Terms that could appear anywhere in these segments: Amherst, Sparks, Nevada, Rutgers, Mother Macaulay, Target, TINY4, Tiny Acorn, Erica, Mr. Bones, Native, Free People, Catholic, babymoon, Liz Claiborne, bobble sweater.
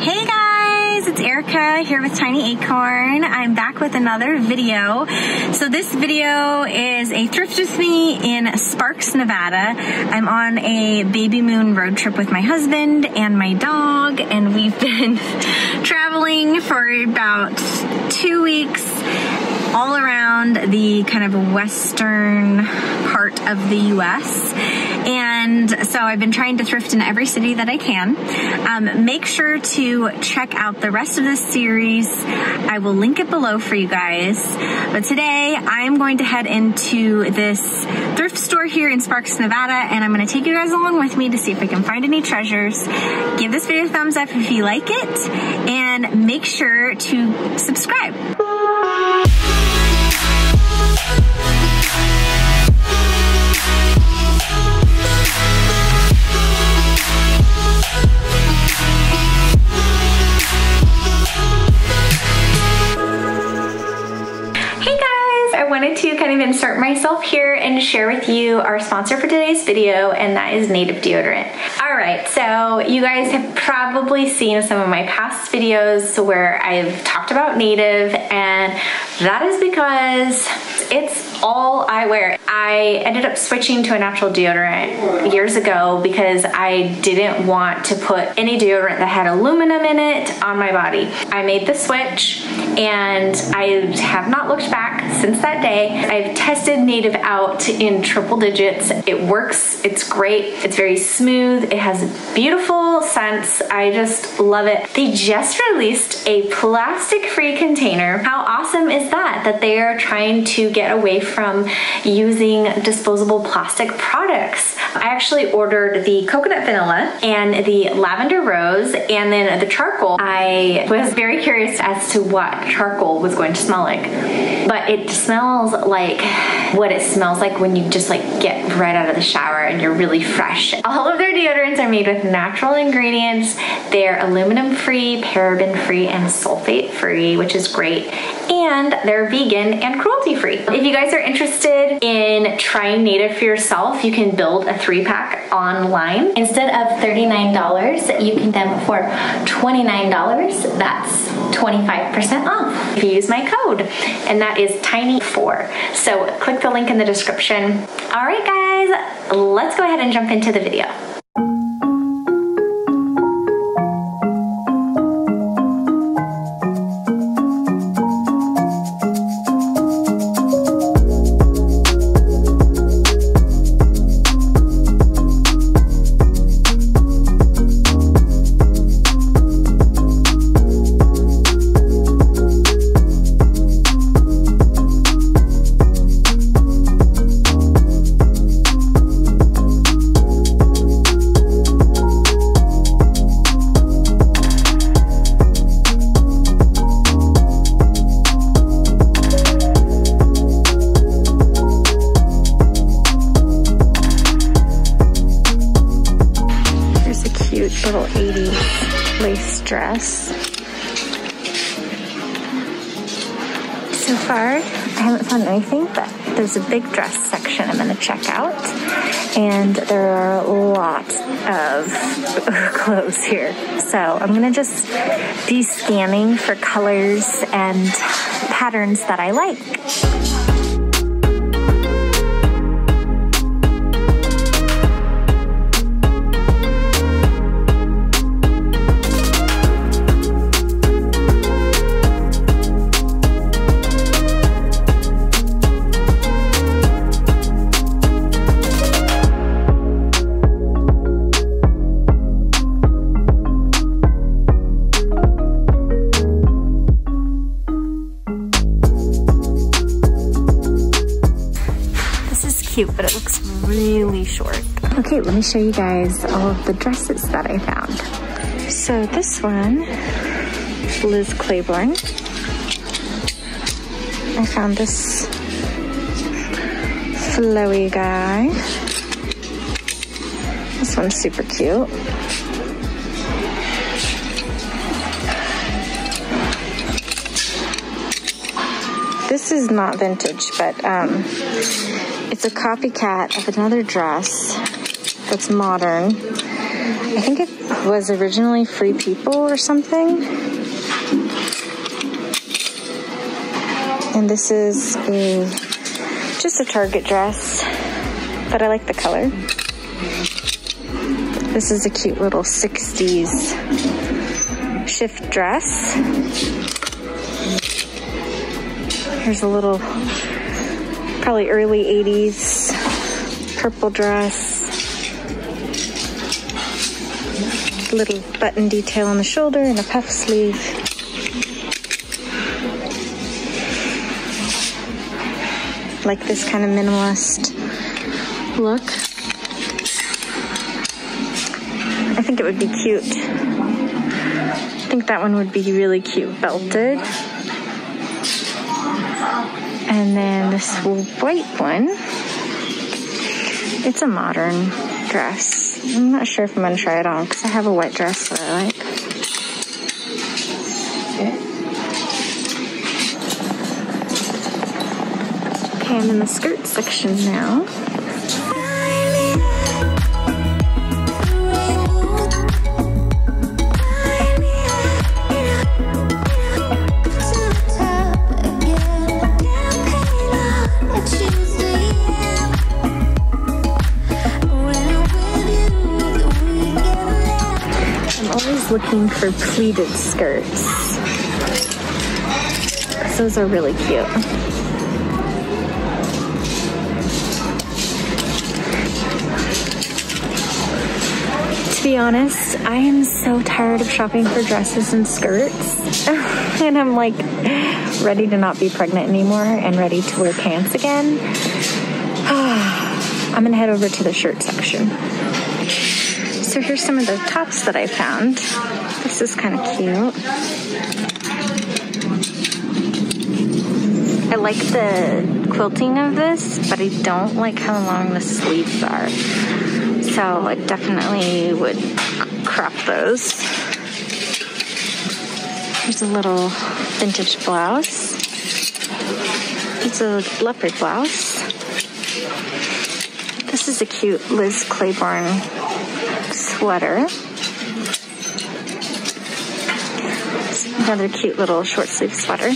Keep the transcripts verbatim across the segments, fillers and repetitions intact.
Hey guys, it's Erica here with Tiny Acorn. I'm back with another video. So this video is a thrift with me in Sparks, Nevada. I'm on a baby moon road trip with my husband and my dog, and we've been traveling for about two weeks all around the kind of western part of the U S And so I've been trying to thrift in every city that I can. Um, make sure to check out the rest of this series. I will link it below for you guys. But today I'm going to head into this thrift store here in Sparks, Nevada, and I'm gonna take you guys along with me to see if we can find any treasures. Give this video a thumbs up if you like it, and make sure to subscribe. To kind of insert myself here and share with you our sponsor for today's video, and that is Native deodorant. All right, so you guys have probably seen some of my past videos where I've talked about Native, and that is because it's all I wear. I ended up switching to a natural deodorant years ago because I didn't want to put any deodorant that had aluminum in it on my body. I made the switch, and I have not looked back since that day. I've tested Native out in triple digits. It works, it's great, it's very smooth, it has a beautiful scent. I just love it. They just released a plastic-free container. How awesome is that? That they are trying to get away from using disposable plastic products. I actually ordered the coconut vanilla and the lavender rose and then the charcoal. I was very curious as to what charcoal was going to smell like, but it smells like what it smells like when you just like get right out of the shower and you're really fresh. All of their deodorants are made with natural ingredients. They're aluminum free, paraben free, and sulfate free, which is great. And they're vegan and cruelty free. If you guys are interested in trying Native for yourself, you can build a three pack online. Instead of thirty-nine dollars, you can get them for twenty-nine dollars. That's twenty-five percent off if you use my code, and that is Tiny four. So click the link in the description. All right guys, let's go ahead and jump into the video. Little eighties lace dress. So far, I haven't found anything, but there's a big dress section I'm gonna check out, and there are lots of clothes here. So I'm gonna just be scanning for colors and patterns that I like. Cute, but it looks really short. Okay, let me show you guys all of the dresses that I found. So this one is Liz Claiborne. I found this flowy guy. This one's super cute. This is not vintage, but um, it's a copycat of another dress that's modern. I think it was originally Free People or something. And this is a, just a Target dress, but I like the color. This is a cute little sixties shift dress. Here's a little, probably early eighties purple dress. A little button detail on the shoulder and a puff sleeve. Like this kind of minimalist look. I think it would be cute. I think that one would be really cute belted. And then this white one, it's a modern dress. I'm not sure if I'm gonna try it on because I have a white dress that I like. Okay, I'm in the skirt section now. Looking for pleated skirts. Those are really cute. To be honest, I am so tired of shopping for dresses and skirts. And I'm like ready to not be pregnant anymore and ready to wear pants again. I'm gonna head over to the shirt section. So here's some of the tops that I found. This is kind of cute. I like the quilting of this, but I don't like how long the sleeves are. So I definitely would crop those. Here's a little vintage blouse. It's a leopard blouse. This is a cute Liz Claiborne sweater. Another cute little short sleeve sweater.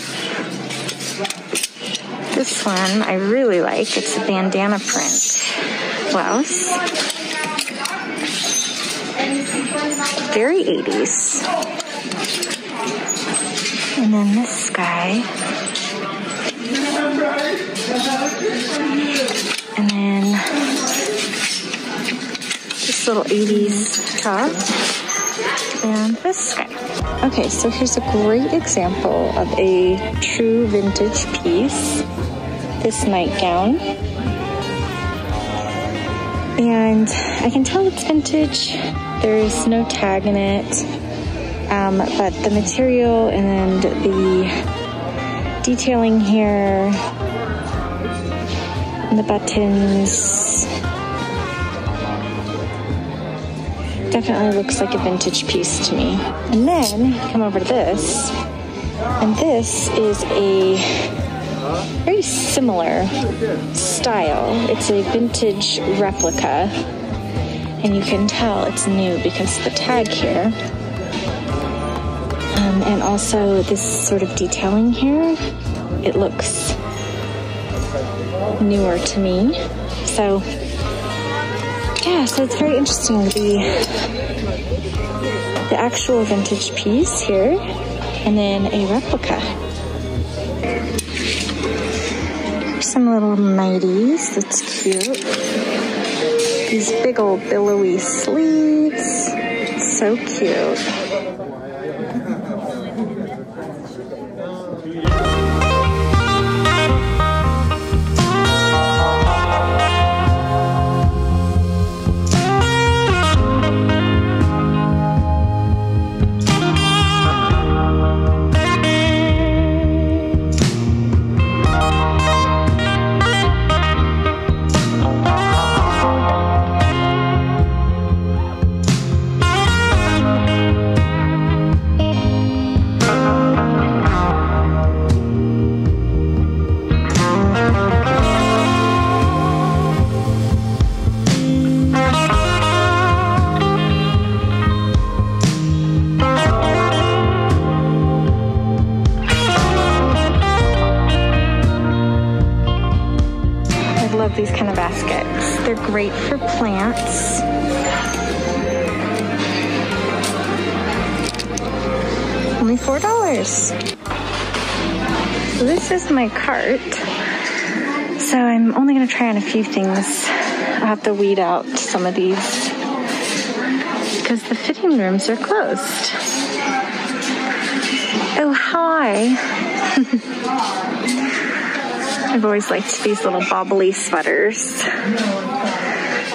This one I really like. It's a bandana print blouse. Very eighties. And then this guy. And then little eighties top, and this guy. Okay, so here's a great example of a true vintage piece. This nightgown. And I can tell it's vintage. There's no tag in it, um, but the material and the detailing here, and the buttons, definitely looks like a vintage piece to me. And then come over to this, and this is a very similar style. It's a vintage replica, and you can tell it's new because of the tag here. Um, and also this sort of detailing here, it looks newer to me. So yeah, so it's very interesting, the, the actual vintage piece here, and then a replica. Some little nighties, that's cute. These big old billowy sleeves, so cute. Thank you. love these kind of baskets. They're great for plants. Only four dollars. So this is my cart. So I'm only gonna try on a few things. I'll have to weed out some of these because the fitting rooms are closed. Oh, hi. I've always liked these little bobbly sweaters.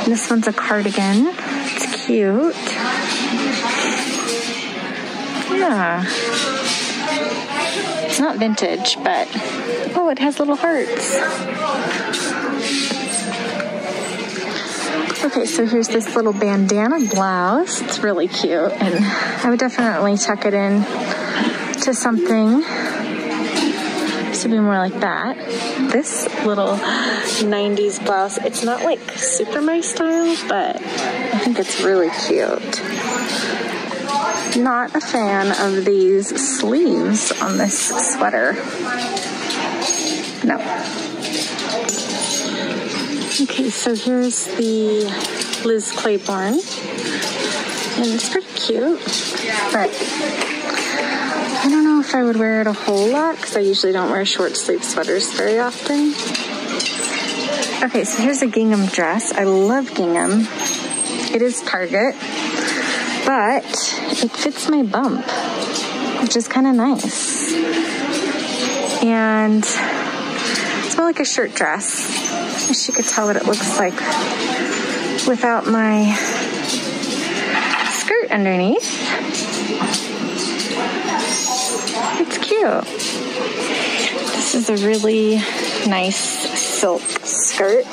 And this one's a cardigan. It's cute. Yeah. It's not vintage, but oh, it has little hearts. Okay, so here's this little bandana blouse. It's really cute, and I would definitely tuck it in to something. This would be more like that. This little nineties blouse, it's not like super my style, but I think it's really cute. Not a fan of these sleeves on this sweater. No. Okay, so here's the Liz Claiborne, and it's pretty cute, but I don't know if I would wear it a whole lot because I usually don't wear short sleeve sweaters very often. Okay, so here's a gingham dress. I love gingham. It is Target, but it fits my bump, which is kind of nice. And it's more like a shirt dress. I wish you could tell what it looks like without my skirt underneath. It's cute. This is a really nice silk skirt.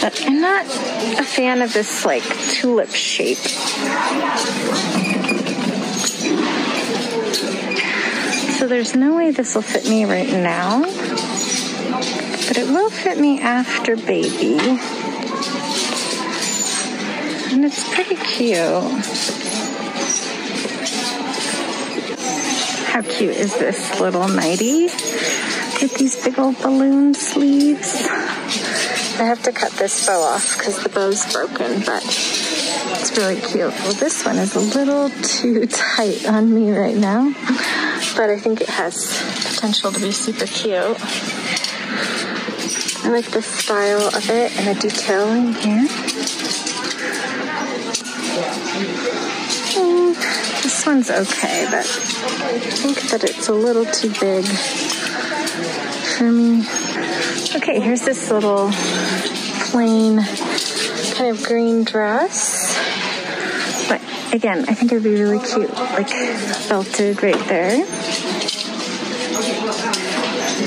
But I'm not a fan of this like tulip shape. So there's no way this will fit me right now. But it will fit me after baby. And it's pretty cute. How cute is this little nightie? Get these big old balloon sleeves. I have to cut this bow off because the bow's broken, but it's really cute. Well, this one is a little too tight on me right now, but I think it has potential to be super cute. I like the style of it and the detailing here. Mm, this one's okay, but I think that it's a little too big for me. Okay, here's this little plain kind of green dress. But again, I think it would be really cute, like belted right there.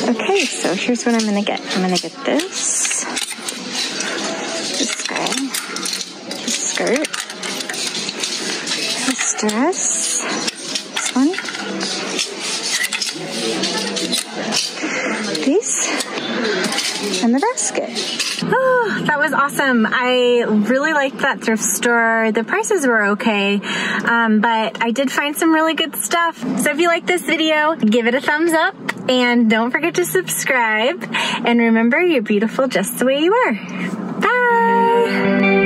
Okay, so here's what I'm gonna get. I'm gonna get this, this guy, this skirt, this dress, this one, these, and the basket. Oh, that was awesome. I really liked that thrift store. The prices were okay, um, but I did find some really good stuff. So if you like this video, give it a thumbs up. And don't forget to subscribe. And remember, you're beautiful just the way you are. Bye!